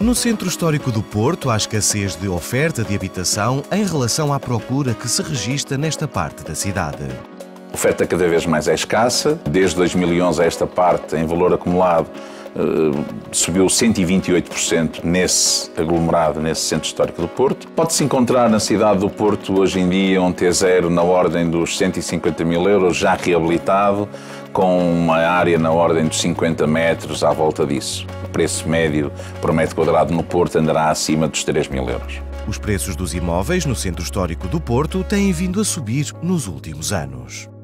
No centro histórico do Porto, há escassez de oferta de habitação em relação à procura que se registra nesta parte da cidade. A oferta cada vez mais é escassa. Desde 2011 a esta parte, em valor acumulado, subiu 128% nesse aglomerado, nesse centro histórico do Porto. Pode-se encontrar na cidade do Porto, hoje em dia, um T0 na ordem dos 150.000 euros, já reabilitado, com uma área na ordem dos 50 metros à volta disso. O preço médio por metro quadrado no Porto andará acima dos 3.000 euros. Os preços dos imóveis no centro histórico do Porto têm vindo a subir nos últimos anos.